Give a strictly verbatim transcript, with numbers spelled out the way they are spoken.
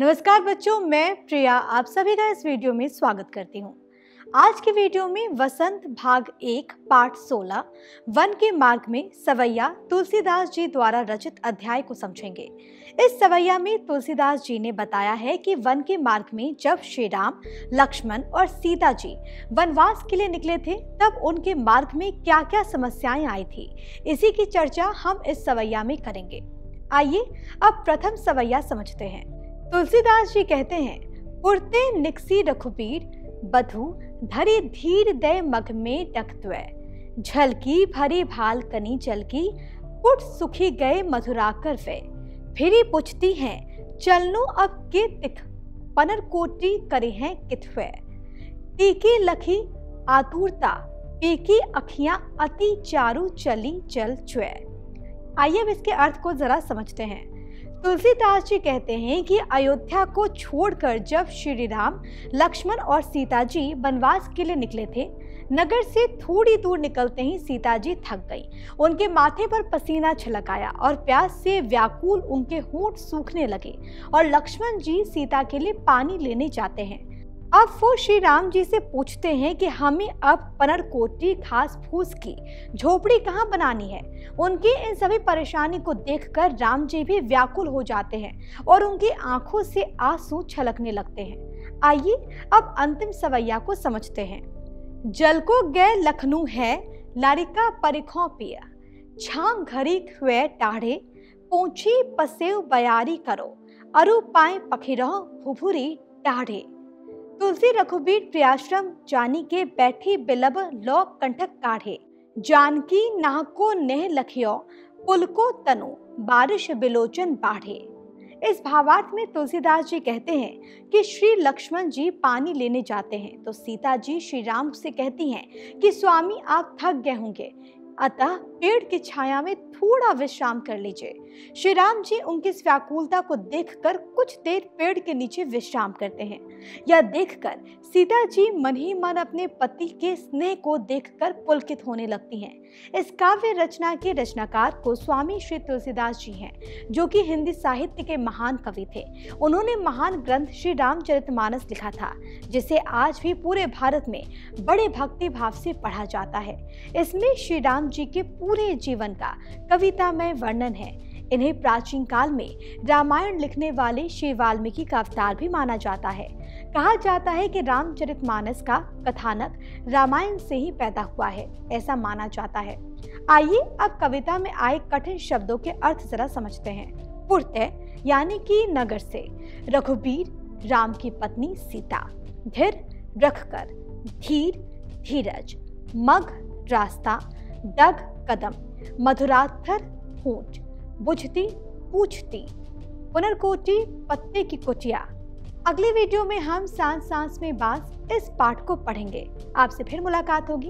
नमस्कार बच्चों, मैं प्रिया आप सभी का इस वीडियो में स्वागत करती हूँ। आज के वीडियो में वसंत भाग एक पार्ट सोलह वन के मार्ग में सवैया तुलसीदास जी द्वारा रचित अध्याय को समझेंगे। इस सवैया में तुलसीदास जी ने बताया है कि वन के मार्ग में जब श्री राम, लक्ष्मण और सीता जी वनवास के लिए निकले थे तब उनके मार्ग में क्या क्या समस्याएं आई थी, इसी की चर्चा हम इस सवैया में करेंगे। आइए अब प्रथम सवैया समझते हैं। तुलसीदास जी कहते हैं, पुरते निकसी रघुबीर बधु धरी धीर दय मग में डकत्वै, झलकी भरी भाल कनी चलकी पुट सुखी गए मथुरा कर वे, फिरी पूछती हैं चलनो अब के तिख पनर कोटी करे हैं किथवै, टीकी लखी आतुरता पीकी अखियां अति चारू चली चल चुए। आइए अब इसके अर्थ को जरा समझते हैं। तुलसीदास जी कहते हैं कि अयोध्या को छोड़कर जब श्री राम, लक्ष्मण और सीता जी वनवास के लिए निकले थे, नगर से थोड़ी दूर निकलते ही सीता जी थक गई। उनके माथे पर पसीना छलक आया और प्यास से व्याकुल उनके होंठ सूखने लगे और लक्ष्मण जी सीता के लिए पानी लेने जाते हैं। अब वो श्री राम जी से पूछते हैं कि हमें अब पनरकोटी घास फूस की झोपड़ी कहाँ बनानी है। उनकी इन सभी परेशानी को देखकर राम जी भी व्याकुल हो जाते हैं और उनकी आंखों से आंसू छलकने लगते हैं। आइए अब अंतिम सवैया को समझते हैं। जल को गए लखनऊ है लारिका परिखों पिया, छांग घरी खुए टाढ़े पोंछी पसेव बयारी करो, अरु पाए पखिरहो भुभुरी टाढ़े, तुलसी रघुबीर प्रियाश्रम जानी के बैठी बिलब लौ कंठक काढ़े, जानकी नाहको नेह लखियो पुलको तनु बारिश बिलोचन बाढ़े। इस भावार्थ में तुलसीदास जी कहते हैं कि श्री लक्ष्मण जी पानी लेने जाते हैं तो सीता जी श्री राम से कहती हैं कि स्वामी आप थक गए होंगे, अतः पेड़ की छाया में थोड़ा विश्राम कर लीजिए। श्री राम जी उनकी इस व्याकुलता को देखकर कुछ देर पेड़ के नीचे विश्राम करते हैं। यह देखकर सीता जी मन ही मन अपने पति के स्नेह को देखकर पुलकित होने लगती हैं। इस काव्य रचना के रचनाकार को स्वामी श्री तुलसीदास जी हैं, जो कि हिंदी साहित्य के महान कवि थे। उन्होंने महान ग्रंथ श्री रामचरितमानस लिखा था, जिसे आज भी पूरे भारत में बड़े भक्ति भाव से पढ़ा जाता है। इसमें श्री राम जी के पूरे जीवन का कविता में वर्णन है। इन्हें प्राचीन काल में रामायण लिखने वाले श्री वाल्मीकि का अवतार भी माना जाता है। कहा जाता है कि रामचरितमानस का कथानक रामायण से ही पैदा हुआ है, ऐसा माना जाता है। आइए अब कविता में आए कठिन शब्दों के अर्थ जरा समझते हैं। पुरते यानी कि नगर से, रघुबीर राम की पत्नी सीता, धीर रखकर धीर धीरज, मग रास्ता, डग कदम, मधुराथर होंठ, बुझती पूछती, पुनर्कोटी पत्ते की कुटिया। अगले वीडियो में हम सांस सांस में बांस इस पाठ को पढ़ेंगे। आपसे फिर मुलाकात होगी।